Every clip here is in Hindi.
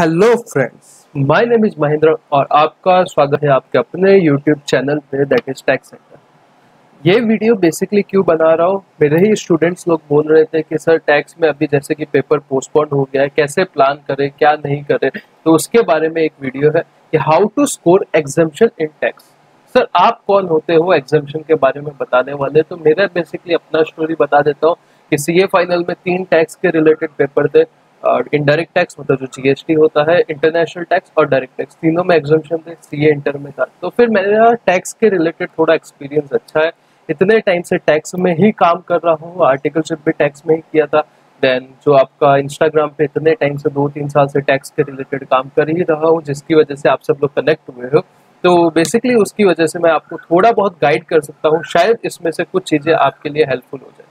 Hello friends, my name is Mahendra और आपका स्वागत है आपके अपने यूट्यूब चैनल पे दैट इज टैक्स सेंटर। ये वीडियो बेसिकली क्यों बना रहा हूँ, मेरे ही स्टूडेंट्स लोग बोल रहे थे कि सर टैक्स में अभी जैसे कि पेपर पोस्टपोन हो गया है, कैसे प्लान करें क्या नहीं करें, तो उसके बारे में एक वीडियो है कि how to score exemption in tax. Sir आप कौन होते हो एग्जम्पशन के बारे में बताने वाले, तो मेरा बेसिकली अपना स्टोरी बता देता हूँ कि सीए फाइनल में 3 टैक्स के रिलेटेड पेपर थे। इनडायरेक्ट टैक्स मतलब जो जीएसटी होता है, इंटरनेशनल टैक्स और डायरेक्ट टैक्स, तीनों में एग्जम्पशन थे, सीए इंटर में था। तो फिर मेरा टैक्स के रिलेटेड थोड़ा एक्सपीरियंस अच्छा है, इतने टाइम से टैक्स में ही काम कर रहा हूँ, आर्टिकलशिप भी टैक्स में ही किया था। देन जो आपका इंस्टाग्राम पे इतने टाइम से 2-3 साल से टैक्स के रिलेटेड काम कर ही रहा हूँ, जिसकी वजह से आप सब लोग कनेक्ट हुए हो। तो बेसिकली उसकी वजह से मैं आपको थोड़ा बहुत गाइड कर सकता हूँ, शायद इसमें से कुछ चीज़ें आपके लिए हेल्पफुल हो जाए,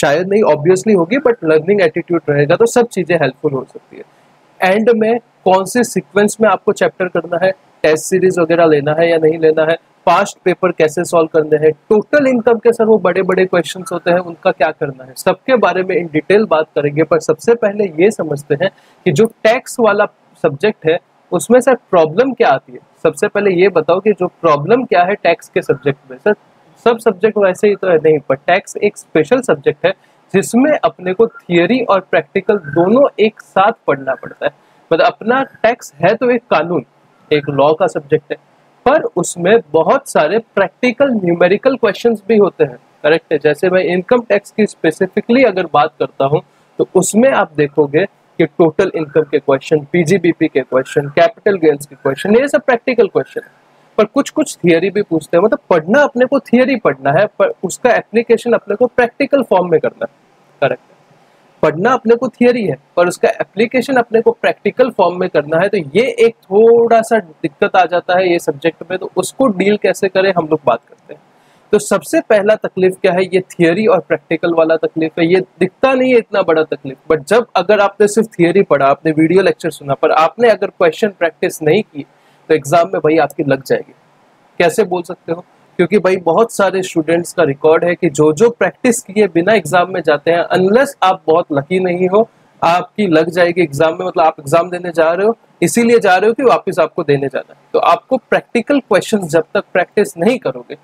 शायद नहीं ऑब्वियसली होगी, बट लर्निंग एटीट्यूड रहेगा तो सब चीज़ें हेल्पफुल हो सकती है। एंड में कौन से सीक्वेंस में आपको चैप्टर करना है, टेस्ट सीरीज वगैरह लेना है या नहीं लेना है, पास्ट पेपर कैसे सॉल्व करने हैं, टोटल इनकम के सर वो बड़े बड़े क्वेश्चंस होते हैं, उनका क्या करना है, सबके बारे में इन डिटेल बात करेंगे। पर सबसे पहले ये समझते हैं कि जो टैक्स वाला सब्जेक्ट है उसमें सर प्रॉब्लम क्या आती है। सबसे पहले ये बताओ कि जो प्रॉब्लम क्या है टैक्स के सब्जेक्ट में। सर सब सब्जेक्ट वैसे ही तो है नहीं, पर टैक्स एक स्पेशल सब्जेक्ट है जिसमें अपने को थियोरी और प्रैक्टिकल दोनों एक साथ पढ़ना पड़ता है। मतलब अपना टैक्स है तो एक कानून, एक लॉ का सब्जेक्ट है, पर उसमें बहुत सारे प्रैक्टिकल न्यूमेरिकल क्वेश्चंस भी होते हैं, करेक्ट है। जैसे मैं इनकम टैक्स की स्पेसिफिकली अगर बात करता हूँ तो उसमें आप देखोगे कि टोटल इनकम के क्वेश्चन, पीजीबीपी के क्वेश्चन, कैपिटल गेन्स के क्वेश्चन, ये सब प्रैक्टिकल क्वेश्चन है, पर कुछ कुछ थियरी भी पूछते हैं। मतलब पढ़ना अपने को थियरी पढ़ना है, पर उसका एप्लीकेशन अपने को प्रैक्टिकल फॉर्म में करना है, करेक्ट है। पढ़ना अपने को थियरी है पर उसका एप्लीकेशन अपने को प्रैक्टिकल फॉर्म में करना है, तो ये एक थोड़ा सा दिक्कत आ जाता है ये सब्जेक्ट में, तो उसको डील कैसे करें हम लोग बात करते हैं। तो सबसे पहला तकलीफ क्या है, ये थियरी और प्रैक्टिकल वाला तकलीफ है। ये दिखता नहीं है इतना बड़ा तकलीफ, बट जब अगर आपने सिर्फ थियरी पढ़ा, आपने वीडियो लेक्चर सुना, पर आपने अगर क्वेश्चन प्रैक्टिस नहीं की तो एग्जाम में भाई आपकी लग जाएगी। कैसे बोल सकते हो, क्योंकि भाई बहुत सारे स्टूडेंट्स का रिकॉर्ड है कि जो जो प्रैक्टिस किए बिना एग्जाम में जाते हैं, अनलेस आप बहुत लकी नहीं हो, आपकी लग जाएगी एग्जाम में। मतलब आप एग्जाम देने जा रहे हो, इसीलिए जा रहे हो कि वापस आपको देने जाना है, तो आपको प्रैक्टिकल क्वेश्चन जब तक प्रैक्टिस नहीं करोगे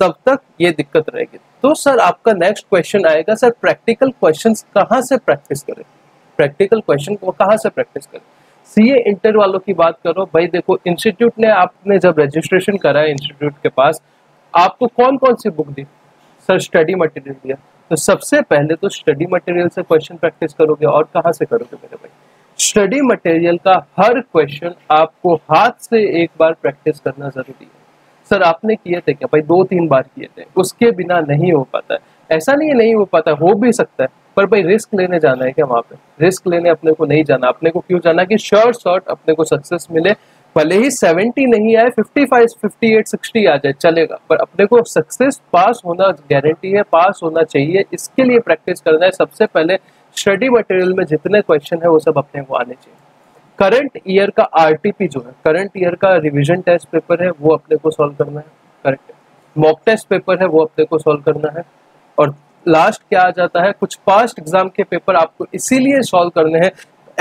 तब तक ये दिक्कत रहेगी। तो सर आपका नेक्स्ट क्वेश्चन आएगा, सर प्रैक्टिकल क्वेश्चन कहाँ से प्रैक्टिस करें, प्रैक्टिकल क्वेश्चन को कहाँ से प्रैक्टिस करें। सीए इंटर वालों की बात करो, भाई देखो इंस्टीट्यूट ने, आपने जब रजिस्ट्रेशन कराया इंस्टीट्यूट के पास, आपको कौन कौन सी बुक दी, सर स्टडी मटेरियल दिया, तो सबसे पहले तो स्टडी मटेरियल से क्वेश्चन प्रैक्टिस करोगे, और कहाँ से करोगे मेरे भाई। स्टडी मटेरियल का हर क्वेश्चन आपको हाथ से एक बार प्रैक्टिस करना जरूरी है। सर आपने किए थे क्या भाई, 2-3 बार किए थे, उसके बिना नहीं हो पाता है। ऐसा नहीं हो पाता, हो भी सकता है, पर भाई रिस्क लेने जाना है क्या, वहाँ पे रिस्क लेने अपने को नहीं जाना। अपने को क्यों जाना, कि श्योर शॉट अपने को सक्सेस मिले, भले ही 70 नहीं आए, 55, 58, 60 आ जाए चलेगा, पर अपने को सक्सेस पास होना गारंटी है, पास होना चाहिए, इसके लिए प्रैक्टिस करना है। सबसे पहले स्टडी मटेरियल में जितने क्वेश्चन है वो सब अपने को आने चाहिए। करंट ईयर का आरटीपी जो है, करंट ईयर का रिविजन टेस्ट पेपर है, वो अपने को सॉल्व करना है, करेक्ट है। मॉक टेस्ट पेपर है वो अपने को सॉल्व करना है, और लास्ट क्या आ जाता है, कुछ पास्ट एग्जाम के पेपर आपको इसीलिए सॉल्व करने हैं,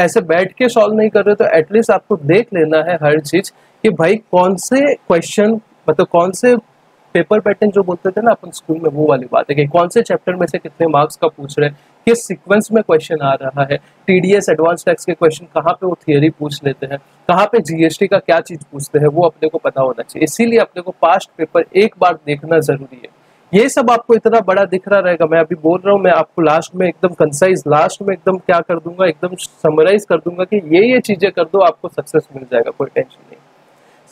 ऐसे बैठ के सॉल्व नहीं कर रहे तो एटलीस्ट आपको देख लेना है हर चीज कि भाई कौन से क्वेश्चन, मतलब कौन से पेपर पैटर्न जो बोलते थे ना अपन स्कूल में, वो वाली बात है कि कौन से चैप्टर में से कितने मार्क्स का पूछ रहे हैं, किस सीक्वेंस में क्वेश्चन आ रहा है। टीडीएस एडवांस टैक्स के क्वेश्चन कहाँ पे वो थियरी पूछ लेते हैं, कहाँ पे जीएसटी का क्या चीज पूछते हैं, वो अपने को पता होना चाहिए। इसीलिए अपने को पास्ट पेपर एक बार देखना जरूरी है। ये सब आपको इतना बड़ा दिख रहा रहेगा, मैं अभी बोल रहा हूँ, मैं आपको लास्ट में एकदम कंसाइज, लास्ट में एकदम क्या कर दूंगा, एकदम समराइज कर दूंगा कि ये चीजें कर दो आपको सक्सेस मिल जाएगा, कोई टेंशन नहीं।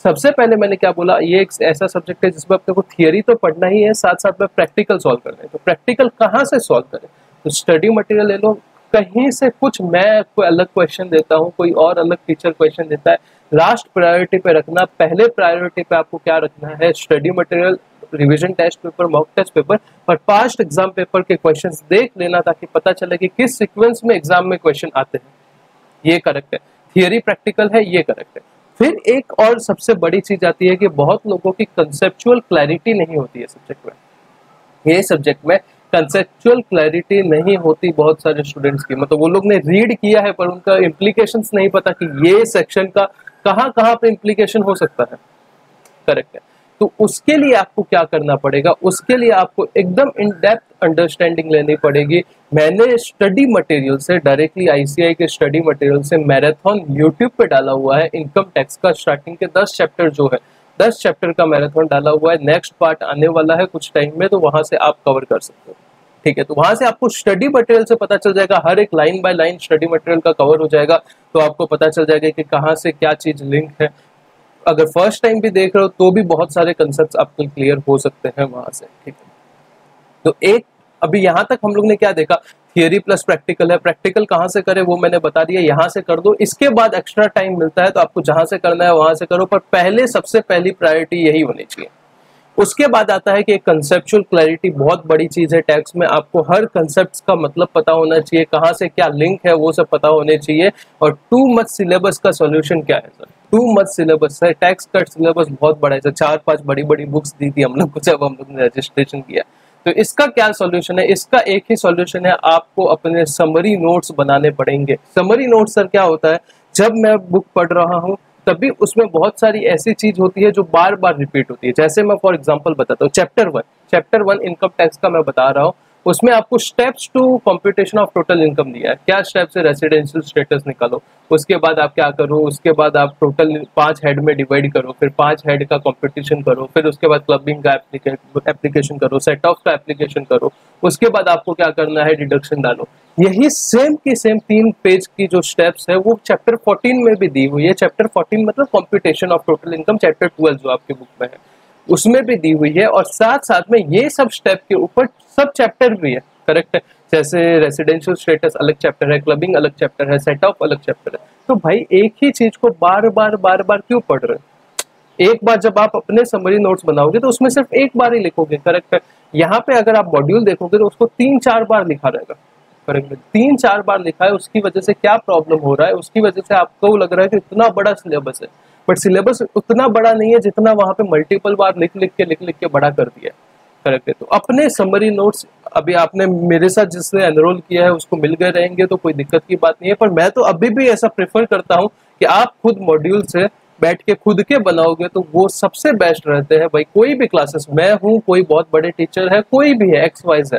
सबसे पहले मैंने क्या बोला, ये एक ऐसा सब्जेक्ट है जिसमें आपको थियरी तो पढ़ना ही है, साथ साथ में प्रैक्टिकल सॉल्व करना है। तो प्रैक्टिकल कहाँ से सॉल्व करें, तो स्टडी मटेरियल ले लो कहीं से, कुछ मैं कोई अलग क्वेश्चन देता हूँ, कोई और अलग टीचर क्वेश्चन देता है, लास्ट प्रायोरिटी पे रखना। पहले प्रायोरिटी पे आपको क्या रखना है, study material, revision test paper, mock test paper और पास्ट एग्जाम पेपर के क्वेश्चंस देख लेना, ताकि पता चले कि किस सीक्वेंस में एग्जाम में क्वेश्चन आते हैं, ये करेक्ट है। थियरी प्रैक्टिकल है, ये करेक्ट है। फिर एक और सबसे बड़ी चीज आती है कि बहुत लोगों की कंसेप्चुअल क्लैरिटी नहीं होती है सब्जेक्ट में। ये सब्जेक्ट में कंसेप्चुअल क्लैरिटी नहीं होती बहुत सारे स्टूडेंट्स की, मतलब वो लोग ने रीड किया है पर उनका इम्प्लीकेशंस नहीं पता कि ये सेक्शन का कहाँ पे इम्प्लीकेशन हो सकता है। करेक्ट है, तो उसके लिए आपको क्या करना पड़ेगा, उसके लिए आपको एकदम इन डेप्थ अंडरस्टैंडिंग लेनी पड़ेगी। मैंने स्टडी मटेरियल से डायरेक्टली आईसीआई के स्टडी मटेरियल से मैराथन यूट्यूब पे डाला हुआ है, इनकम टैक्स का स्टार्टिंग के 10 चैप्टर जो है 10 चैप्टर का मैराथन डाला हुआ है। नेक्स्ट पार्ट आने वाला है कुछ टाइम में, तो वहां से आप कवर कर सकते हो। ठीक है, तो वहां से आपको स्टडी मटेरियल से पता चल जाएगा, हर एक line by line study material का कवर हो जाएगा, तो आपको पता चल जाएगा कि कहाँ से क्या चीज लिंक है। अगर फर्स्ट टाइम भी देख रहे हो तो भी बहुत सारे कंसेप्ट्स आपको क्लियर हो सकते हैं वहां से। ठीक है, तो एक अभी यहाँ तक हम लोग ने क्या देखा, थियरी प्लस प्रैक्टिकल है। प्रैक्टिकल कहाँ से करें वो मैंने बता दिया, यहाँ से कर दो। इसके बाद एक्स्ट्रा टाइम मिलता है तो आपको जहाँ से करना है वहाँ से करो, पर पहले सबसे पहली प्रायोरिटी यही होनी चाहिए। उसके बाद आता है कि एक कंसेप्चुअल क्लैरिटी बहुत बड़ी चीज़ है टैक्स में, आपको हर कंसेप्ट का मतलब पता होना चाहिए, कहाँ से क्या लिंक है वो सब पता होने चाहिए। और 2 मच सिलेबस का सोल्यूशन क्या है सर, 2 मच सिलेबस है, टैक्स का सिलेबस बहुत बड़ा है सर, 4-5 बड़ी बड़ी बुक्स दी थी हम लोग को जब हम लोग ने रजिस्ट्रेशन किया। तो इसका क्या सॉल्यूशन है, इसका एक ही सॉल्यूशन है, आपको अपने समरी नोट्स बनाने पड़ेंगे। समरी नोट्स सर क्या होता है, जब मैं बुक पढ़ रहा हूँ तभी उसमें बहुत सारी ऐसी चीज होती है जो बार बार रिपीट होती है। जैसे मैं फॉर एग्जांपल बताता हूँ, चैप्टर 1 इनकम टैक्स का मैं बता रहा हूँ, उसमें आपको steps to computation of total income दिया है। क्या स्टेप्स है, रेसिडेंशियल स्टेटस निकालो, उसके बाद आप क्या करो, उसके बाद आप टोटल 5 हेड में डिवाइड करो, फिर 5 हेड का कंप्यूटेशन करो, फिर उसके बाद क्लबिंग का एप्लीकेशन करो, सेट ऑफ का एप्लीकेशन करो, उसके बाद आपको क्या करना है, डिडक्शन डालो। यही सेम की सेम 3 पेज की जो स्टेप्स है वो चैप्टर 14 में भी दी हुई है। चैप्टर 14 मतलब computation of total income, chapter 12 जो आपकी बुक में है उसमें भी दी हुई है, और साथ साथ में ये सब स्टेप के ऊपर सब चैप्टर भी है। करेक्ट है, जैसे रेसिडेंशियल स्टेटस अलग चैप्टर है, क्लबिंग अलग चैप्टर है, सेट ऑफ अलग चैप्टर है। तो भाई एक ही चीज को बार बार क्यों पढ़ रहे हो। एक बार जब आप अपने समरी नोट्स बनाओगे तो उसमें सिर्फ एक बार ही लिखोगे। करेक्ट है, यहाँ पे अगर आप मॉड्यूल देखोगे तो उसको 3-4 बार लिखा रहेगा। करेक्ट है, 3-4 बार लिखा है, उसकी वजह से क्या प्रॉब्लम हो रहा है, उसकी वजह से आपको लग रहा है कि इतना बड़ा सिलेबस है, बट सिलेबस उतना बड़ा नहीं है जितना वहाँ पे मल्टीपल बार लिख के बड़ा कर दिया। करेक्ट है, तो अपने समरी नोट्स अभी आपने मेरे साथ जिसने एनरोल किया है उसको मिल गए रहेंगे तो कोई दिक्कत की बात नहीं है, पर मैं तो अभी भी ऐसा प्रेफर करता हूँ कि आप खुद मॉड्यूल से बैठ के खुद के बनाओगे तो वो सबसे बेस्ट रहते हैं। भाई कोई भी क्लासेस, मैं हूँ, कोई बहुत बड़े टीचर है, कोई भी है, XYZ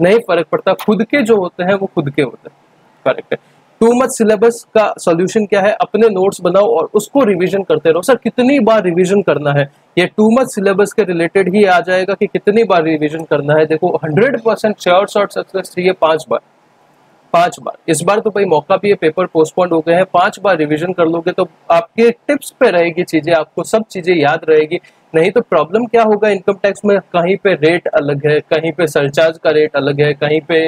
नहीं फर्क पड़ता, खुद के जो होते हैं वो खुद के होते हैं। करेक्ट है, 2 मच सिलेबस का सॉल्यूशन क्या है, अपने नोट्स बनाओ और उसको रिवीजन करते रहो। सर कितनी बार रिवीजन करना है, ये 2 मच सिलेबस के रिलेटेड ही आ जाएगा कि कितनी बार रिवीजन करना है। देखो 100% श्योर शॉट सक्सेस चाहिए 5 बार। इस बार तो भाई मौका भी है, पेपर पोस्टपोन हो गए हैं, 5 बार रिवीजन कर लोगे तो आपके टिप्स पे रहेगी चीजें, आपको सब चीजें याद रहेगी। नहीं तो प्रॉब्लम क्या होगा, इनकम टैक्स में कहीं पे रेट अलग है, कहीं पे सरचार्ज का रेट अलग है, कहीं पे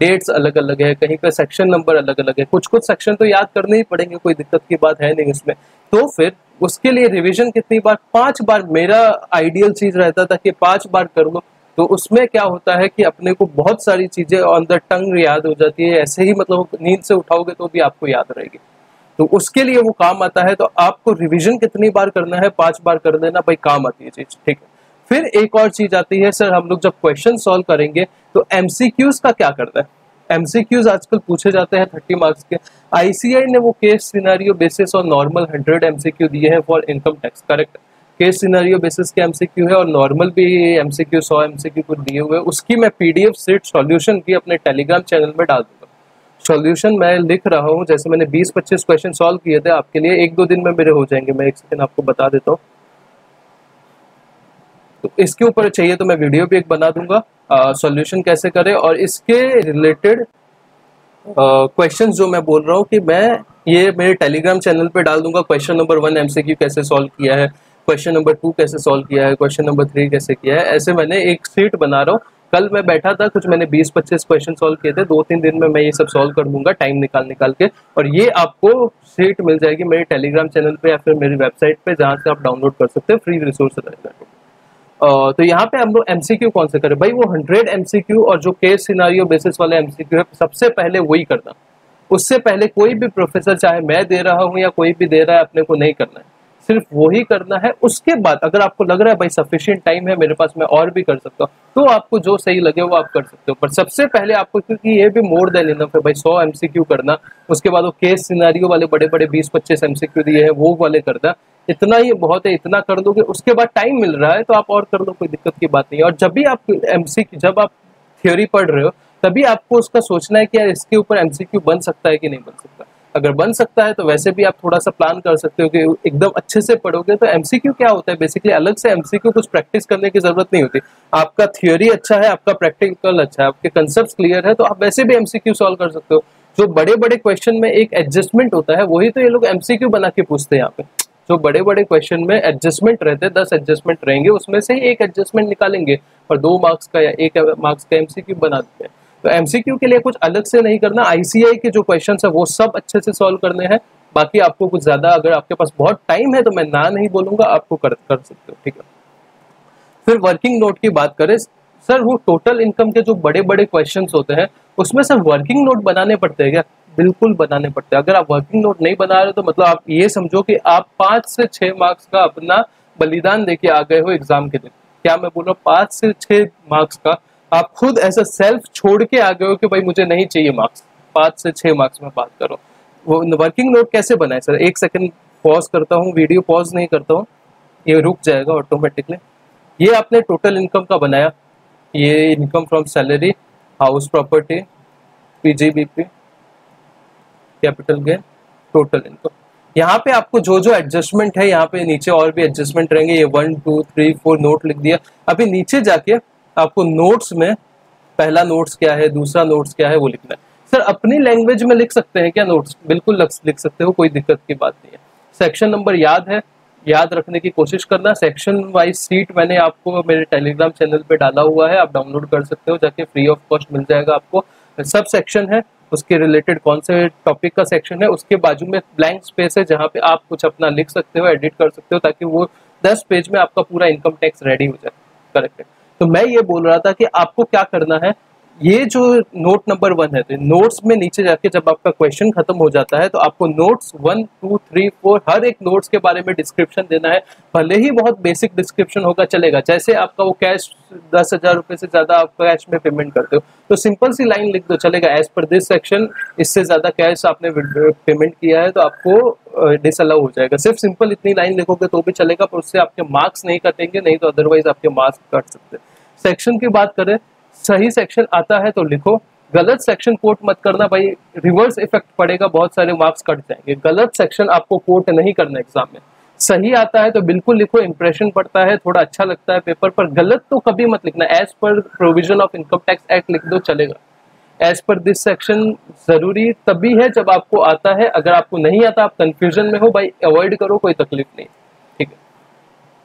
डेट्स अलग अलग है, कहीं पे सेक्शन नंबर अलग अलग है, कुछ कुछ सेक्शन तो याद करने ही पड़ेंगे, कोई दिक्कत की बात है नहीं इसमें। तो फिर उसके लिए रिवीजन कितनी बार, 5 बार मेरा आइडियल चीज रहता था कि 5 बार कर लो। तो उसमें क्या होता है कि अपने को बहुत सारी चीजें ऑन द टंग याद हो जाती है, ऐसे ही मतलब नींद से उठाओगे तो भी आपको याद रहेगी, तो उसके लिए वो काम आता है। तो आपको रिवीजन कितनी बार करना है, 5 बार कर देना, भाई काम आती है चीज। ठीक है, फिर एक और चीज आती है सर, हम लोग जब क्वेश्चन सॉल्व करेंगे तो MCQs का क्या करना है। MCQs आजकल पूछे जाते हैं 30 मार्क्स के। ICI ने वो केस सिनेरियो बेसिस और नॉर्मल 100 MCQ दिए हैं for income tax. Correct, case scenario basis के MCQ है और नॉर्मल भी MCQ 100 MCQ को दिए हुए। उसकी मैं PDF सेट सॉल्यूशन भी अपने टेलीग्राम चैनल में डाल दूंगा। सॉल्यूशन मैं लिख रहा हूँ, जैसे मैंने 20-25 क्वेश्चन सॉल्व किए थे आपके लिए, 1-2 दिन में मेरे हो जाएंगे। मैं 1 सेकेंड आपको बता देता हूँ। तो इसके ऊपर चाहिए तो मैं वीडियो भी एक बना दूंगा, सॉल्यूशन कैसे करें, और इसके रिलेटेड क्वेश्चंस जो मैं बोल रहा हूँ कि मैं ये मेरे टेलीग्राम चैनल पे डाल दूंगा। क्वेश्चन नंबर 1 MCQ कैसे सॉल्व किया है, क्वेश्चन नंबर 2 कैसे सॉल्व किया है, क्वेश्चन नंबर 3 कैसे किया है, ऐसे मैंने एक सीट बना रहा हूँ। कल मैं बैठा था, कुछ मैंने 20-25 क्वेश्चन सॉल्व किए थे, 2-3 दिन में मैं ये सब सॉल्व कर लूँगा टाइम निकाल के। और ये आपको सीट मिल जाएगी मेरे टेलीग्राम चैनल पर या फिर मेरी वेबसाइट पर, जहाँ से आप डाउनलोड कर सकते हैं, फ्री रिसोर्स रहेगा। तो यहाँ पे हम लोग MCQ कौन से करें, भाई वो 100 MCQ और जो केस सिनारियो बेसिस वाले MCQ है सबसे पहले वही करना। उससे पहले कोई भी प्रोफेसर, चाहे मैं दे रहा हूँ या कोई भी दे रहा है, अपने को नहीं करना है। सिर्फ वही करना है। उसके बाद अगर आपको लग रहा है भाई सफिशिएंट टाइम है मेरे पास, मैं और भी कर सकता हूँ, तो आपको जो सही लगे वो आप कर सकते हो। पर सबसे पहले आपको, क्योंकि ये भी मोर देन इनफ है भाई, 100 MCQ करना, उसके बाद वो केस सिनेरियो वाले बड़े बड़े 20-25 MCQ दिए हैं वो वाले करना, इतना ही बहुत है, इतना कर दोगे। उसके बाद टाइम मिल रहा है तो आप और कर लो, कोई दिक्कत की बात नहीं है। और जब भी आप जब आप थ्योरी पढ़ रहे हो तभी आपको उसका सोचना है कि यार इसके ऊपर MCQ बन सकता है कि नहीं बन सकता। अगर बन सकता है तो वैसे भी आप थोड़ा सा प्लान कर सकते हो कि एकदम अच्छे से पढ़ोगे तो MCQ क्या होता है बेसिकली, अलग से MCQ कुछ प्रैक्टिस करने की जरूरत नहीं होती। आपका थ्योरी अच्छा है, आपका प्रैक्टिकल अच्छा है, आपके कंसेप्ट क्लियर है, तो आप वैसे भी MCQ सॉल्व कर सकते हो। जो बड़े बड़े क्वेश्चन में एक एडजस्टमेंट होता है वही तो ये लोग MCQ बना के पूछते हैं। यहाँ पे जो बड़े बड़े क्वेश्चन में एडजस्टमेंट रहते हैं, 10 एडजस्टमेंट रहेंगे, उसमें से ही एक एडजस्टमेंट निकालेंगे और 2 मार्क्स का या 1 मार्क्स का MCQ बना देते हैं। तो MCQ के लिए कुछ अलग से नहीं करना, ICI के जो क्वेश्चंस है वो सब अच्छे से सॉल्व करने हैं। बाकी आपको कुछ ज़्यादा, अगर आपके पास बहुत टाइम है तो मैं ना नहीं बोलूँगा, आपको कर सकते हो, ठीक है। फिर वर्किंग नोट की बात करें सर, वो टोटल इनकम के जो बड़े बड़े क्वेश्चंस होते हैं उसमें सर वर्किंग नोट बनाने पड़ते हैं क्या? बिल्कुल बनाने पड़ते हैं। अगर आप वर्किंग नोट नहीं बना रहे हो तो मतलब आप ये समझो कि आप 5 से 6 मार्क्स का अपना बलिदान देके आ गए हो एग्जाम के दिन। क्या मैं बोल रहा हूँ? 5 से 6 मार्क्स का आप खुद ऐसा सेल्फ छोड़ के आ गए हो कि भाई मुझे नहीं चाहिए मार्क्स, 5 से 6 मार्क्स में बात करो। वो वर्किंग नोट कैसे बनाए सर? 1 सेकंड पॉज करता हूँ, वीडियो पॉज नहीं करता हूँ, ये रुक जाएगा ऑटोमेटिकली। ये आपने टोटल इनकम का बनाया, ये income from salary, house property, PGBP, capital gain, total income. यहाँ पे आपको जो जो एडजस्टमेंट है, यहाँ पे नीचे और भी एडजस्टमेंट रहेंगे, ये 1 2 3 4 नोट लिख दिया। अभी नीचे जाके आपको नोट्स में पहला नोट्स क्या है, दूसरा नोट्स क्या है, वो लिखना है। सर अपनी लैंग्वेज में लिख सकते हैं क्या नोट्स? बिल्कुल लिख सकते हो, कोई दिक्कत की बात नहीं है। सेक्शन नंबर याद है, याद रखने की कोशिश करना। सेक्शन वाइज सीट मैंने आपको मेरे टेलीग्राम चैनल पे डाला हुआ है, आप डाउनलोड कर सकते हो जाके, फ्री ऑफ कॉस्ट मिल जाएगा आपको। सब सेक्शन है, उसके रिलेटेड कौन से टॉपिक का सेक्शन है, उसके बाजू में ब्लैंक स्पेस है जहाँ पे आप कुछ अपना लिख सकते हो, एडिट कर सकते हो, ताकि वो 10 पेज में आपका पूरा इनकम टैक्स रेडी हो जाए। करेक्ट है। तो मैं ये बोल रहा था कि आपको क्या करना है, ये जो नोट नंबर 1 है, तो नोट्स में नीचे जाके जब आपका क्वेश्चन खत्म हो जाता है तो आपको नोट्स 1 2 3 4 हर एक नोट्स के बारे में डिस्क्रिप्शन देना है। भले ही बहुत बेसिक डिस्क्रिप्शन होगा, चलेगा। जैसे आपका वो कैश 10,000 रुपये से ज़्यादा आप कैश में पेमेंट करते हो तो सिंपल सी लाइन लिख दो, चलेगा। एज पर दिस सेक्शन, इससे ज़्यादा कैश आपने पेमेंट किया है तो आपको डिसअलाउ हो जाएगा। सिर्फ सिंपल इतनी लाइन लिखोगे तो भी चलेगा, पर उससे आपके मार्क्स नहीं कटेंगे, नहीं तो अदरवाइज आपके मार्क्स कट सकते हैं। सेक्शन की बात करें, सही सेक्शन आता है तो लिखो, गलत सेक्शन कोट मत करना भाई, रिवर्स इफेक्ट पड़ेगा, बहुत सारे मार्क्स कट जाएंगे। गलत सेक्शन आपको कोट नहीं करना एग्जाम में। सही आता है तो बिल्कुल लिखो, इंप्रेशन पड़ता है, थोड़ा अच्छा लगता है पेपर पर। गलत तो कभी मत लिखना। As per provision of income tax act लिख दो, चलेगा। एज पर दिस सेक्शन जरूरी तभी है जब आपको आता है, अगर आपको नहीं आता, आप कंफ्यूजन में हो भाई, अवॉइड करो, कोई तकलीफ नहीं, ठीक है।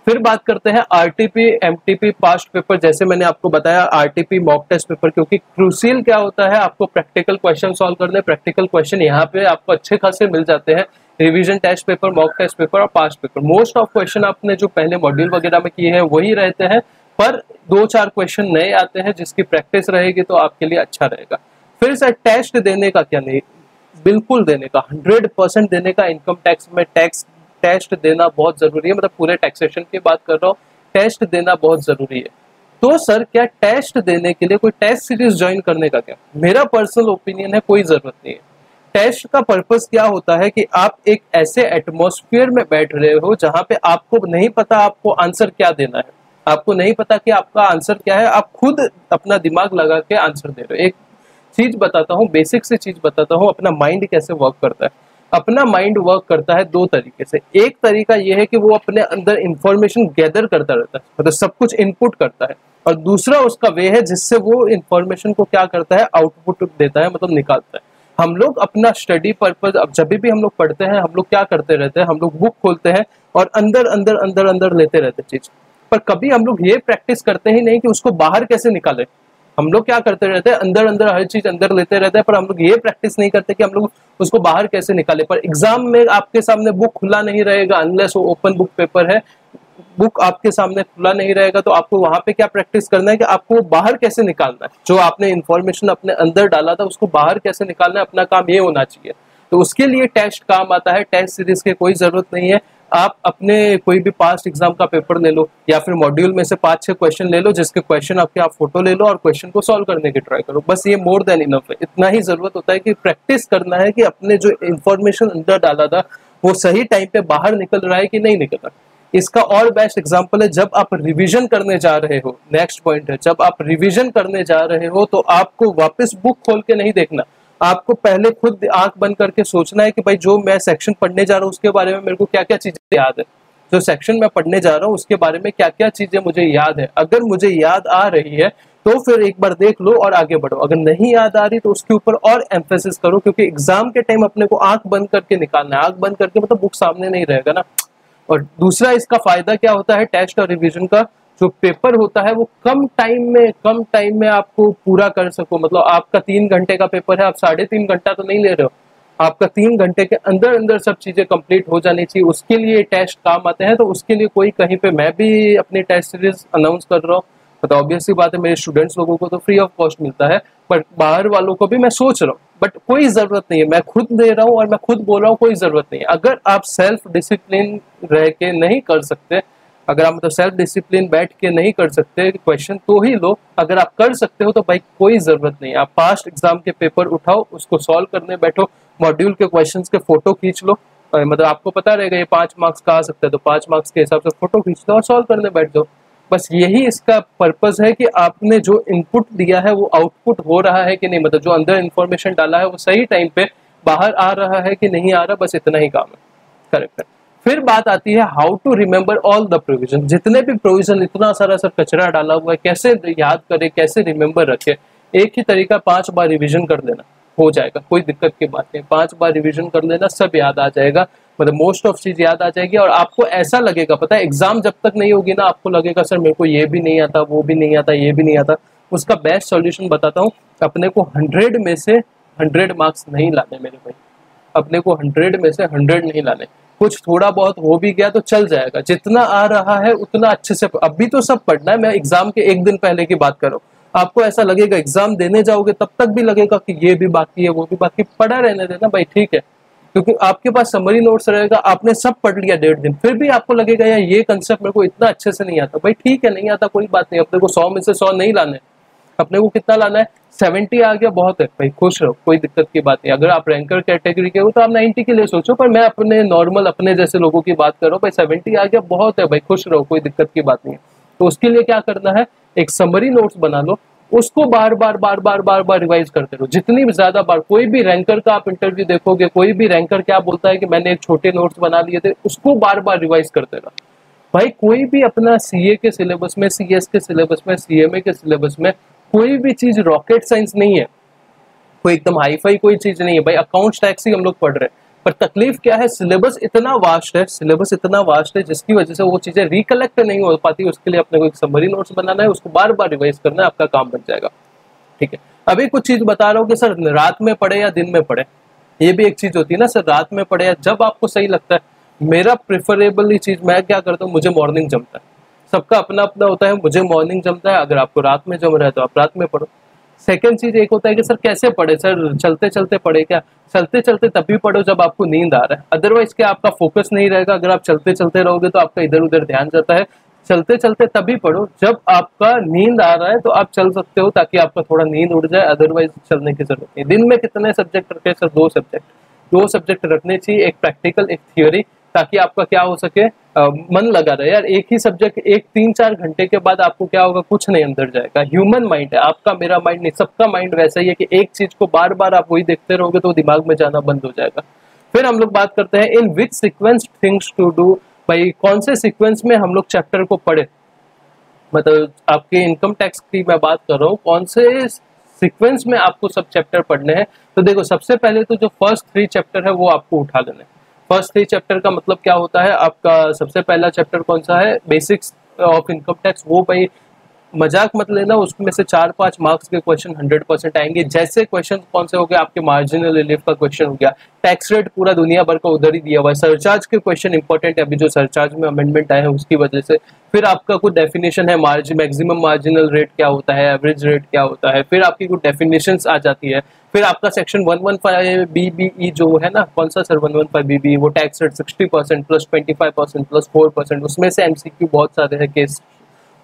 फिर बात करते हैं RTP MTP पास्ट पेपर। जैसे मैंने आपको बताया RTP मॉक टेस्ट पेपर, क्योंकि क्रूशियल क्या होता है, आपको प्रैक्टिकल क्वेश्चन सॉल्व करने, प्रैक्टिकल क्वेश्चन यहाँ पे आपको अच्छे खासे मिल जाते हैं। Revision test paper, mock test paper और past paper, most of question आपने जो पहले मॉड्यूल वगैरह में किए हैं वही रहते हैं, पर 2-4 क्वेश्चन नए आते हैं जिसकी प्रैक्टिस रहेगी तो आपके लिए अच्छा रहेगा। फिर सर टेस्ट देने का क्या? नहीं, बिल्कुल देने का, 100% देने का। इनकम टैक्स में टेस्ट देना बहुत जरूरी है, मतलब पूरे टैक्सेशन की बात कर रहा हूँ, टेस्ट देना बहुत जरूरी है। तो सर क्या टेस्ट देने के लिए कोई टेस्ट सीरीज ज्वाइन करने का क्या? मेरा पर्सनल ओपिनियन है, कोई जरूरत नहीं है। टेस्ट का पर्पस क्या होता है कि आप एक ऐसे एटमॉस्फेयर में बैठ रहे हो जहाँ पे आपको नहीं पता आपको आंसर क्या देना है, आपको नहीं पता कि आपका आंसर क्या है, आप खुद अपना दिमाग लगा के आंसर दे रहे हो। एक चीज बताता हूँ, बेसिक से चीज बताता हूँ, अपना माइंड कैसे वर्क करता है। अपना माइंड वर्क करता है 2 तरीके से। एक तरीका यह है कि वो अपने अंदर इंफॉर्मेशन गैदर करता रहता है, मतलब सब कुछ इनपुट करता है, और दूसरा उसका वे है जिससे वो इंफॉर्मेशन को क्या करता है, आउटपुट देता है, मतलब निकालता है। हम लोग अपना स्टडी पर्पज, अब जब भी हम लोग पढ़ते हैं हम लोग क्या करते रहते हैं, हम लोग बुक खोलते हैं और अंदर अंदर अंदर अंदर लेते रहते हैं चीज, पर कभी हम लोग ये प्रैक्टिस करते ही नहीं कि उसको बाहर कैसे निकालें। हम लोग क्या करते रहते हैं, अंदर अंदर हर चीज अंदर लेते रहते हैं, पर हम लोग ये प्रैक्टिस नहीं करते कि हम लोग उसको बाहर कैसे निकाले। पर एग्जाम में आपके सामने बुक खुला नहीं रहेगा, अनलेस वो ओपन बुक पेपर है, बुक आपके सामने खुला नहीं रहेगा, तो आपको वहां पे क्या प्रैक्टिस करना है कि आपको बाहर कैसे निकालना है, जो आपने इन्फॉर्मेशन अपने अंदर डाला था उसको बाहर कैसे निकालना है, अपना काम ये होना चाहिए। तो उसके लिए टेस्ट काम आता है, टेस्ट सीरीज की कोई जरूरत नहीं है। आप अपने कोई भी पास्ट एग्जाम का पेपर ले लो या फिर मॉड्यूल में से 5-6 क्वेश्चन ले लो, जिसके क्वेश्चन आपके आप फोटो ले लो और क्वेश्चन को सॉल्व करने की ट्राई करो। बस ये मोर देन इनफ है। इतना ही जरूरत होता है कि प्रैक्टिस करना है कि अपने जो इन्फॉर्मेशन अंदर डाला था वो सही टाइम पे बाहर निकल रहा है कि नहीं निकल रहा। इसका और बेस्ट एग्जाम्पल है जब आप रिविजन करने जा रहे हो। नेक्स्ट पॉइंट है, जब आप रिविजन करने जा रहे हो तो आपको वापस बुक खोल के नहीं देखना, आपको पहले खुद आंख बंद करके सोचना है कि भाई जो मैं सेक्शन पढ़ने जा रहा हूँ उसके बारे में मेरे को क्या क्या चीजें याद है, जो सेक्शन मैं पढ़ने जा रहा हूँ उसके बारे में क्या क्या चीजें मुझे याद है। अगर मुझे याद आ रही है तो फिर एक बार देख लो और आगे बढ़ो, अगर नहीं याद आ रही तो उसके ऊपर और एम्फेसिस करो, क्योंकि एग्जाम के टाइम अपने को आंख बंद करके निकालना है। आंख बंद करके मतलब बुक सामने नहीं रहेगा ना। और दूसरा इसका फायदा क्या होता है टेस्ट और रिवीजन का, जो पेपर होता है वो कम टाइम में आपको पूरा कर सको। मतलब आपका 3 घंटे का पेपर है, आप 3.5 घंटा तो नहीं ले रहे हो, आपका 3 घंटे के अंदर अंदर सब चीजें कंप्लीट हो जानी चाहिए। उसके लिए टेस्ट काम आते हैं। तो उसके लिए कोई कहीं पे, मैं भी अपनी टेस्ट सीरीज अनाउंस कर रहा हूँ, मतलब ऑब्वियसली बात है मेरे स्टूडेंट्स लोगों को तो फ्री ऑफ कॉस्ट मिलता है, बट बाहर वालों को भी मैं सोच रहा हूँ, बट कोई ज़रूरत नहीं है, मैं खुद दे रहा हूँ और मैं खुद बोल रहा हूँ, कोई ज़रूरत नहीं है। अगर आप सेल्फ डिसिप्लिन रह के नहीं कर सकते, अगर आप मतलब सेल्फ डिसिप्लिन बैठ के नहीं कर सकते क्वेश्चन तो ही लो, अगर आप कर सकते हो तो भाई कोई ज़रूरत नहीं है। आप पास्ट एग्जाम के पेपर उठाओ, उसको सॉल्व करने बैठो, मॉड्यूल के क्वेश्चन के फोटो खींच लो, मतलब आपको पता रहेगा ये 5 मार्क्स का आ सकता है तो 5 मार्क्स के हिसाब से फोटो खींच लो और सॉल्व करने बैठ जाओ। बस यही इसका पर्पस है कि आपने जो इनपुट दिया है वो आउटपुट हो रहा है कि नहीं, मतलब जो अंदर इन्फॉर्मेशन डाला है वो सही टाइम पे बाहर आ रहा है कि नहीं आ रहा, बस इतना ही काम है। करेक्ट है। फिर बात आती है how to remember all the provision. जितने भी प्रोविजन, इतना सारा सब कचरा डाला हुआ है, कैसे याद करे, कैसे रिमेंबर रखे? एक ही तरीका, 5 बार रिविजन कर लेना, हो जाएगा, कोई दिक्कत की बात नहीं। 5 बार रिविजन कर लेना, सब याद आ जाएगा, मतलब मोस्ट ऑफ चीज याद आ जाएगी। और आपको ऐसा लगेगा, पता है एग्जाम जब तक नहीं होगी ना आपको लगेगा सर मेरे को ये भी नहीं आता, वो भी नहीं आता, ये भी नहीं आता। उसका बेस्ट सॉल्यूशन बताता हूँ। अपने को 100 में से 100 मार्क्स नहीं लाने मेरे भाई, अपने को 100 में से 100 नहीं लाने, कुछ थोड़ा बहुत हो भी गया तो चल जाएगा। जितना आ रहा है उतना अच्छे से, अभी तो सब पढ़ना है, मैं एग्जाम के एक दिन पहले की बात कर रहा हूँ। आपको ऐसा लगेगा, एग्जाम देने जाओगे तब तक भी लगेगा कि ये भी बाकी है, वो भी बाकी, पढ़ा रहने देना भाई, ठीक है, क्योंकि आपके पास समरी नोट्स रहेगा, आपने सब पढ़ लिया 1.5 दिन, फिर भी आपको लगेगा यार ये कंसेप्ट मेरे को इतना अच्छे से नहीं आता। भाई ठीक है, नहीं आता, कोई बात नहीं। अपने को 100 में से 100 नहीं लाना है, अपने को कितना लाना है? 70 आ गया बहुत है भाई, खुश रहो, कोई दिक्कत की बात नहीं। अगर आप रैंकर कैटेगरी के हो तो आप 90 के लिए सोचो, पर मैं अपने नॉर्मल, अपने जैसे लोगों की बात कर रहा हूँ। भाई 70 आ गया बहुत है भाई, खुश रहो, कोई दिक्कत की बात नहीं है। तो उसके लिए क्या करना है, एक समरी नोट्स बना लो, उसको बार बार रिवाइज करते रहो, जितनी भी ज्यादा बार। कोई भी रैंकर का आप इंटरव्यू देखोगे, कोई भी रैंकर क्या बोलता है कि मैंने एक छोटे नोट्स बना लिए थे, उसको बार बार रिवाइज करते रहो भाई। कोई भी अपना सीए के सिलेबस में, सीएस के सिलेबस में, सीएमए के सिलेबस में कोई भी चीज रॉकेट साइंस नहीं है, कोई एकदम हाई फाई कोई चीज नहीं है भाई। अकाउंट्स टैक्स ही हम लोग पढ़ रहे हैं, पर तकलीफ क्या है, सिलेबस इतना वास्ट है, सिलेबस इतना वास्ट है जिसकी वजह से वो चीजें रिकलेक्ट नहीं हो पाती। उसके लिए अपने को एक समरी नोट्स बनाना है, उसको बार बार रिवाइज करना है, आपका काम बन जाएगा। ठीक है, अभी कुछ चीज बता रहा हूँ कि सर रात में पढ़े या दिन में पढ़े, ये भी एक चीज होती है ना, सर रात में पढ़े या, जब आपको सही लगता है। मेरा प्रेफरेबली चीज, मैं क्या करता हूँ, मुझे मॉर्निंग जमता है, सबका अपना अपना होता है, मुझे मॉर्निंग जमता है, अगर आपको रात में जम रहा है तो आप रात में पढ़ो। सेकेंड चीज एक होता है कि सर कैसे पढ़े, सर चलते चलते पढ़े क्या? चलते चलते तभी पढ़ो जब आपको नींद आ रहा है, अदरवाइज क्या आपका फोकस नहीं रहेगा। अगर आप चलते चलते रहोगे तो आपका इधर उधर ध्यान जाता है। चलते चलते तभी पढ़ो जब आपका नींद आ रहा है, तो आप चल सकते हो ताकि आपका थोड़ा नींद उड़ जाए, अदरवाइज चलने की जरूरत नहीं। दिन में कितने सब्जेक्ट रखे सर? 2 सब्जेक्ट रखने चाहिए, एक प्रैक्टिकल, एक थियोरी, ताकि आपका क्या हो सके, मन लगा रहे यार। एक ही सब्जेक्ट 3-4 घंटे के बाद आपको क्या होगा, कुछ नहीं अंदर जाएगा। ह्यूमन माइंड है आपका, मेरा माइंड नहीं, सबका माइंड वैसा ही है कि एक चीज को बार बार आप वही देखते रहोगे तो वो दिमाग में जाना बंद हो जाएगा। फिर हम लोग बात करते हैं in which sequence things to do, भाई कौन से सिक्वेंस में हम लोग चैप्टर को पढ़े। मतलब आपके इनकम टैक्स की मैं बात कर रहा हूँ, कौन से सिक्वेंस में आपको सब चैप्टर पढ़ने हैं। तो देखो, सबसे पहले तो जो फर्स्ट 3 चैप्टर है वो आपको उठा लेना है। फर्स्ट 3 चैप्टर का मतलब क्या होता है, आपका सबसे पहला चैप्टर कौन सा है, बेसिक्स ऑफ इनकम टैक्स। वो भाई मजाक मत लेना, उसमें से 4-5 मार्क्स के क्वेश्चन 100% आएंगे। जैसे क्वेश्चन कौन से हो गए, आपके मार्जिनल रिलीफ का क्वेश्चन हो गया, टैक्स रेट पूरा दुनिया भर का उधर ही दिया हुआ है, सरचार्ज के क्वेश्चन इंपॉर्टेंट है, अभी जो सरचार्ज में अमेंडमेंट आए हैं उसकी वजह से। फिर आपका कुछ डेफिनेशन है, मैक्सिमम मार्जिनल रेट क्या होता है, एवरेज रेट क्या होता है, फिर आपकी कुछ डेफिनेशंस आ जाती है। फिर आपका सेक्शन 115 BBE जो है ना, कौन सा सर 115 BBE, वो टैक्स रेट 60% प्लस 25% प्लस 4%, उसमें से MCQ बहुत सारे हैं केस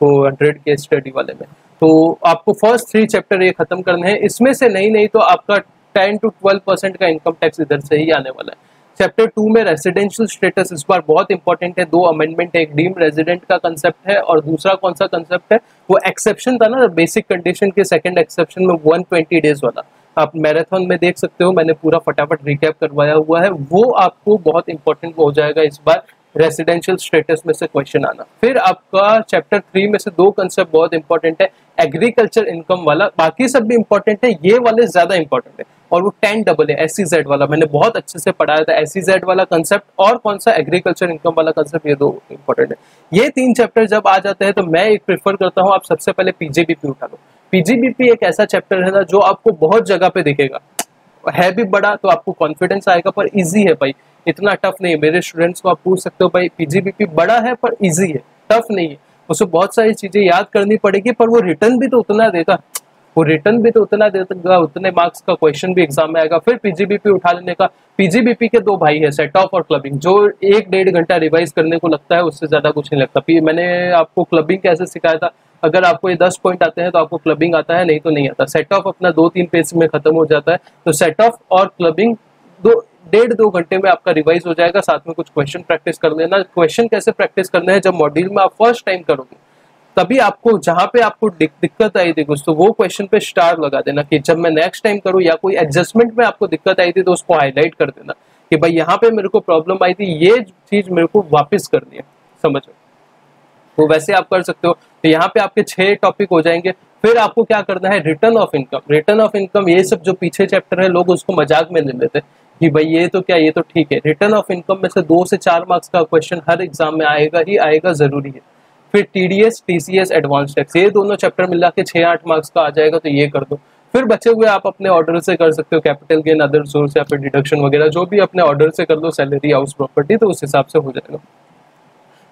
100 के स्टडी वाले में। तो आपको फर्स्ट 3 चैप्टर ये खत्म करने हैं, इसमें से नहीं तो आपका 10 से 12% का इनकम टैक्स इधर से ही आने वाला है। चैप्टर 2 में रेजिडेंशियल स्टेटस इस बार बहुत इंपॉर्टेंट है, 2 अमेंडमेंट है, एक डीम रेजिडेंट का कंसेप्ट है और दूसरा कौन सा कंसेप्ट है, वो एक्सेप्शन था ना बेसिक कंडीशन के सेकंड एक्सेप्शन में 120 डेज वाला, आप मैराथन में देख सकते हो, मैंने पूरा फटाफट रिकैप करवाया हुआ है, वो आपको बहुत इंपॉर्टेंट हो जाएगा इस बार रेसिडेंशियल स्टेटस में से क्वेश्चन आना। फिर आपका चैप्टर 3 में से 2 कंसेप्ट बहुत इंपॉर्टेंट है, एग्रीकल्चर इनकम वाला, बाकी सब भी इंपॉर्टेंट है, ये वाले ज्यादा इंपॉर्टेंट है, और वो 10AA SEZ वाला मैंने बहुत अच्छे से पढ़ाया था, SEZ वाला कंसेप्ट और कौन सा एग्रीकल्चर इनकम वाला कंसेप्ट, ये 2 इंपॉर्टेंट है। ये 3 चैप्टर जब आ जाते हैं तो मैं एक प्रेफर करता हूँ आप सबसे पहले PGBP उठा लो। PGBP एक ऐसा चैप्टर है ना जो आपको बहुत जगह पे दिखेगा, है भी बड़ा तो आपको कॉन्फिडेंस आएगा, पर इजी है भाई, इतना टफ नहीं है। मेरे स्टूडेंट्स को आप पूछ सकते हो भाई PGBP बड़ा है पर इजी है, टफ नहीं है, उसमें बहुत सारी चीजें याद करनी पड़ेगी, पर वो रिटर्न भी तो उतना देगा, वो रिटर्न भी तो उतना देगा, उतने मार्क्स का क्वेश्चन भी एग्जाम में आएगा। फिर PGBP उठा लेने का। PGBP के 2 भाई है, सेट ऑफ और क्लबिंग, जो 1-1.5 घंटा रिवाइज करने को लगता है, उससे ज्यादा कुछ नहीं लगता। मैंने आपको क्लबिंग कैसे सिखाया था, अगर आपको ये 10 पॉइंट आते हैं तो आपको क्लबिंग आता है, नहीं तो नहीं आता। सेट ऑफ अपना 2-3 पेज में खत्म हो जाता है, तो सेट ऑफ और क्लबिंग 1.5-2 घंटे में आपका रिवाइज हो जाएगा। साथ में कुछ क्वेश्चन प्रैक्टिस कर लेना। क्वेश्चन कैसे प्रैक्टिस करने हैं, जब मॉड्यूल में आप फर्स्ट टाइम करोगे तभी आपको जहाँ पे आपको दिक्कत आई थी कुछ, तो वो क्वेश्चन पे स्टार लगा देना कि जब मैं नेक्स्ट टाइम करूँ, या कोई एडजस्टमेंट में आपको दिक्कत आई थी तो उसको हाईलाइट कर देना कि भाई यहाँ पे मेरे को प्रॉब्लम आई थी, ये चीज मेरे को वापस करनी है, समझो। तो वैसे आप कर सकते हो। तो यहाँ पे आपके 6 टॉपिक हो जाएंगे। फिर आपको क्या करना है, return of income. Return of income ये सब जो पीछे चैप्टर है, लोग उसको मजाक में ले लेते हैं कि भाई ये तो क्या, ये तो ठीक है। रिटर्न ऑफ इनकम में से 2 से 4 मार्क्स का क्वेश्चन हर एग्जाम में आएगा ही आएगा, जरूरी है। फिर TDS, TCS, एडवांस टैक्स, ये दोनों चैप्टर मिला के 6-8 मार्क्स का आ जाएगा, तो ये कर दो। फिर बचे हुए आप अपने ऑर्डर से कर सकते हो, कैपिटल गेन, अदर सोर्स या फिर डिडक्शन वगैरह, जो भी अपने ऑर्डर से कर लो, सैलरी, हाउस प्रॉपर्टी, तो उस हिसाब से हो जाएगा।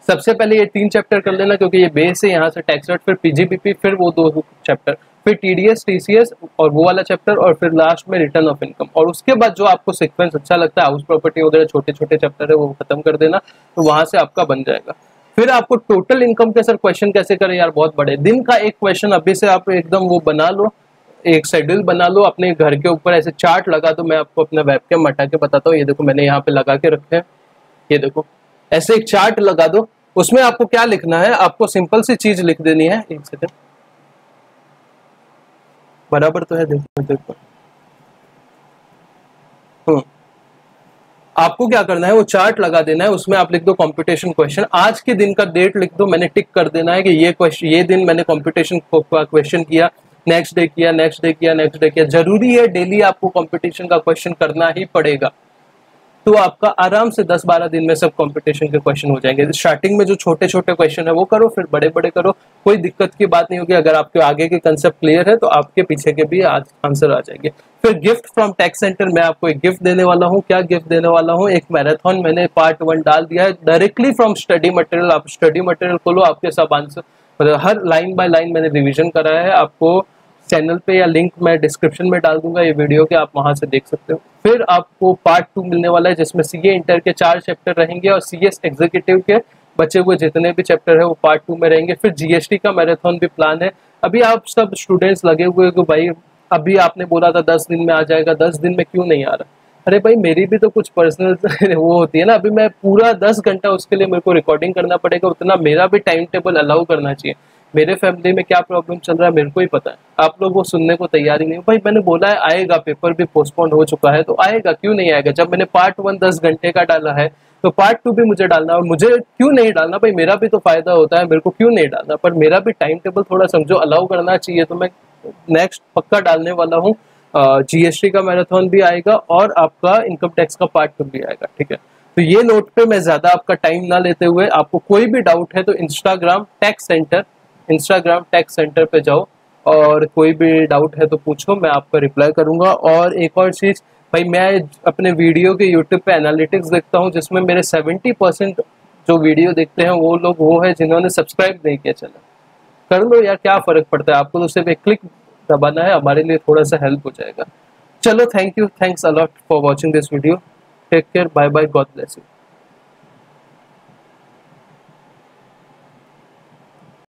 सबसे पहले ये 3 चैप्टर कर लेना, क्योंकि ये बेस है, यहाँ से टैक्स रेट, फिर PGBP, फिर वो 2 चैप्टर, फिर TDS, TCS और वो वाला चैप्टर, और फिर लास्ट में रिटर्न ऑफ इनकम। और उसके बाद जो आपको सीक्वेंस अच्छा लगता है, हाउस प्रॉपर्टी वगैरह, छोटे छोटे चैप्टर है, वो खत्म कर देना, तो वहां से आपका बन जाएगा। फिर आपको टोटल इनकम के सर क्वेश्चन कैसे करें, यार बहुत बड़े, दिन का एक क्वेश्चन अभी से आप एकदम वो बना लो, एक शेड्यूल बना लो अपने घर के ऊपर, ऐसे चार्ट लगा दो। मैं आपको अपना वेबकैम हटा के बताता हूँ, ये देखो मैंने यहाँ पे लगा के रखे हैं, ये देखो ऐसे एक चार्ट लगा दो। उसमें आपको क्या लिखना है, आपको सिंपल सी चीज लिख देनी है, एक सेकंड, बराबर तो है, देखो आपको क्या करना है, वो चार्ट लगा देना है, उसमें आप लिख दो कॉम्पिटिशन क्वेश्चन, आज के दिन का डेट लिख दो, मैंने टिक कर देना है कि ये क्वेश्चन, ये दिन मैंने कॉम्पिटिशन क्वेश्चन किया, नेक्स्ट डे किया, नेक्स्ट डे किया, नेक्स्ट डे किया। जरूरी है, डेली आपको कॉम्पिटिशन का क्वेश्चन करना ही पड़ेगा। तो आपका आराम से 10-12 दिन में सब कंपटीशन के क्वेश्चन हो जाएंगे। स्टार्टिंग में जो छोटे छोटे क्वेश्चन है वो करो, फिर बड़े बड़े करो, कोई दिक्कत की बात नहीं होगी। अगर आपके आगे के कंसेप्ट क्लियर है तो आपके पीछे के भी आंसर आ जाएंगे। फिर गिफ्ट फ्रॉम टैक्स सेंटर, मैं आपको एक गिफ्ट देने वाला हूँ। क्या गिफ्ट देने वाला हूँ, एक मैराथन मैंने पार्ट 1 डाल दिया है, डायरेक्टली फ्रॉम स्टडी मटेरियल। आप स्टडी मटेरियल खोलो, आपके सब आंसर, मतलब हर लाइन बाय लाइन मैंने रिविजन कराया है। आपको चैनल पे या लिंक मैं डिस्क्रिप्शन में डाल दूंगा ये वीडियो के, आप वहां से देख सकते हो। फिर आपको पार्ट 2 मिलने वाला है, जिसमें CA इंटर के 4 चैप्टर रहेंगे और CS एग्जीक्यूटिव के बचे हुए जितने भी चैप्टर है वो पार्ट 2 में रहेंगे। फिर GST का मैराथन भी प्लान है। अभी आप सब स्टूडेंट्स लगे हुए हो, भाई अभी आपने बोला था 10 दिन में आ जाएगा, 10 दिन में क्यों नहीं आ रहा। अरे भाई मेरी भी तो कुछ पर्सनल वो होती है ना, अभी मैं पूरा 10 घंटा उसके लिए मेरे को रिकॉर्डिंग करना पड़ेगा, उतना मेरा भी टाइम टेबल अलाउ करना चाहिए। मेरे फैमिली में क्या प्रॉब्लम चल रहा है मेरे को ही पता है, आप लोग वो सुनने को तैयार ही नहीं हो। भाई मैंने बोला है आएगा, पेपर भी पोस्टपोन हो चुका है तो आएगा, क्यों नहीं आएगा। जब मैंने पार्ट 1 10 घंटे का डाला है तो पार्ट 2 भी मुझे डालना, और मुझे क्यों नहीं डालना, भाई मेरा भी तो फायदा होता है, मेरे को क्यों नहीं डालना। पर मेरा भी टाइम टेबल थोड़ा समझो अलाउ करना चाहिए, तो मैं नेक्स्ट पक्का डालने वाला हूँ। GST का मैराथन भी आएगा और आपका इनकम टैक्स का पार्ट 2 भी आएगा, ठीक है। तो ये नोट पे मैं ज्यादा आपका टाइम ना लेते हुए, आपको कोई भी डाउट है तो Instagram tax centre Instagram tax centre पे जाओ और कोई भी डाउट है तो पूछो, मैं आपका रिप्लाई करूँगा। और एक और चीज़ भाई, मैं अपने वीडियो के यूट्यूब पे एनालिटिक्स देखता हूँ, जिसमें मेरे 70% जो वीडियो देखते हैं वो लोग वो है जिन्होंने सब्सक्राइब नहीं किया। चला कर लो यार, क्या फ़र्क पड़ता है, आपको तो सिर्फ एक क्लिक दबाना है, हमारे लिए थोड़ा सा हेल्प हो जाएगा। चलो, thank you, thanks a lot for watching this video. Take care, bye bye, God bless you.